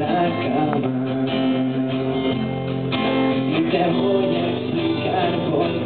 nakama. I te voně svý karbon.